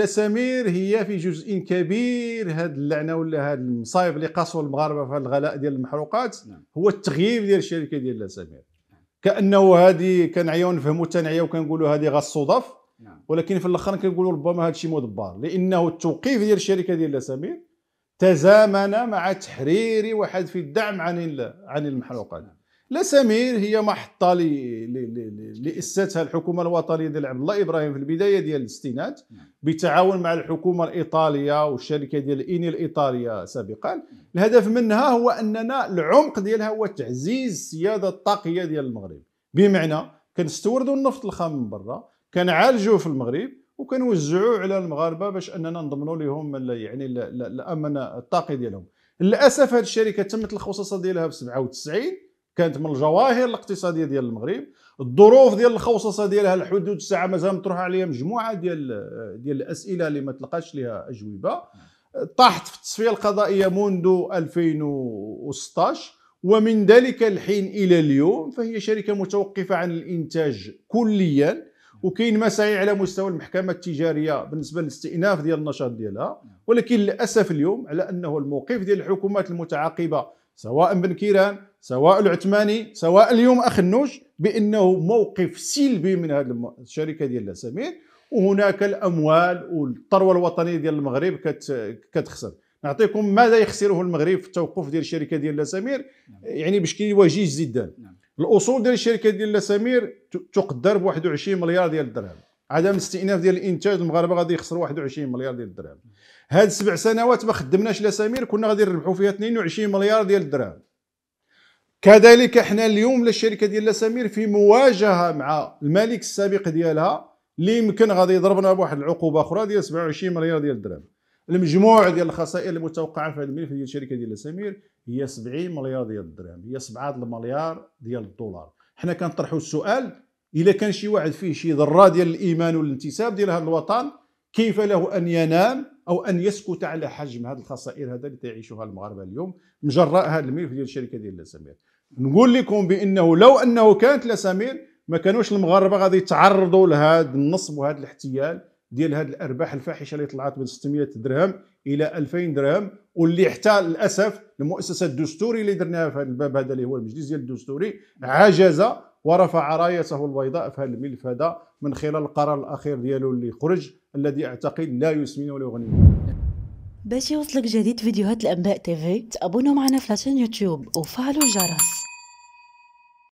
الاسامير هي في جزء كبير هاد اللعنه ولا هاد المصايب اللي قاصوا المغاربه في هاد الغلاء ديال المحروقات هو التغييب ديال الشركه ديال الاسامير. كانه هذه كنعياو نفهموا التنعيه وكنقولوا هذه غا الصدف، ولكن في الاخر كنقولوا ربما هذا الشيء مدبر، لانه التوقيف ديال الشركه ديال الاسامير تزامن مع تحرير وحذف الدعم عن المحروقات. الاسامير هي محطه لاسستها الحكومه الوطنيه ديال عبد الله ابراهيم في البدايه ديال الستينات بتعاون مع الحكومه الايطاليه والشركه ديال ايني الايطاليه سابقا. الهدف منها هو اننا العمق ديالها هو تعزيز السياده الطاقيه ديال المغرب، بمعنى كنستوردوا النفط الخام من برا، كنعالجوه في المغرب وكنوزعوه على المغاربه باش اننا نضمنوا لهم يعني الامن الطاقي ديالهم. للاسف هذه الشركه تمت الخصصه ديالها في 97، كانت من الجواهر الاقتصاديه ديال المغرب. الظروف ديال الخصصه ديالها لحد الساعه مازال مطروحه عليها مجموعه ديال الاسئله اللي ما تلقاش لها اجوبه. طاحت في التصفيه القضائيه منذ 2016، ومن ذلك الحين الى اليوم فهي شركه متوقفه عن الانتاج كليا، وكاين مساعي على مستوى المحكمه التجاريه بالنسبه للاستئناف ديال النشاط ديالها. ولكن للاسف اليوم على انه الموقف ديال الحكومات المتعاقبه سواء بن كيران سواء العثماني سواء اليوم اخ النوش بانه موقف سلبي من هذه الشركه ديال الاسامير، وهناك الاموال والثروه الوطنيه ديال المغرب كتخسر. نعطيكم ماذا يخسره المغرب في التوقف ديال الشركه ديال الاسامير يعني بشكل وجيه جدا. الاصول ديال الشركه ديال الاسامير تقدر ب 21 مليار ديال الدرهم، عدم الاستئناف ديال الانتاج المغاربه غادي يخسروا 21 مليار ديال الدرهم. هاد 7 سنوات ما خدمناش الاسامير كنا غادي نربحوا فيها 22 مليار ديال الدرهم. كذلك احنا اليوم للشركه ديال الاسامير في مواجهه مع الملك السابق ديالها اللي يمكن غادي يضربنا بواحد العقوبه اخرى ديال 27 مليار ديال الدرهم. المجموع ديال الخسائر المتوقعه في هذا الملف ديال الشركه ديال الاسامير هي 70 مليار ديال الدرهم، هي 7 مليار ديال الدولار. حنا كنطرحوا السؤال، الا كان شي واحد فيه شي ذره ديال الايمان والانتساب ديال هذا الوطن، كيف له ان ينام او ان يسكت على حجم هذه الخسائر هذا اللي تعيشها المغاربه اليوم مجراء هذا الملف ديال الشركه ديال الاسامير؟ نقول لكم بانه لو انه كانت الاسامير ما كانوش المغاربه غادي يتعرضوا لهذا النصب وهذا الاحتيال ديال هذه الارباح الفاحشه اللي طلعت من 600 درهم الى 2000 درهم، واللي حتى للاسف المؤسسه الدستوري اللي درناها في هذا الباب هذا اللي هو المجلس ديال الدستوري عجز ورفع رايته البيضاء في هذا الملف هذا من خلال القرار الاخير ديالو اللي خرج، الذي اعتقد لا يسمن ولا يغني. باش يوصلك جديد فيديوهات الانباء تيفي تابونوا معنا في لاشين يوتيوب وفعلوا الجرس.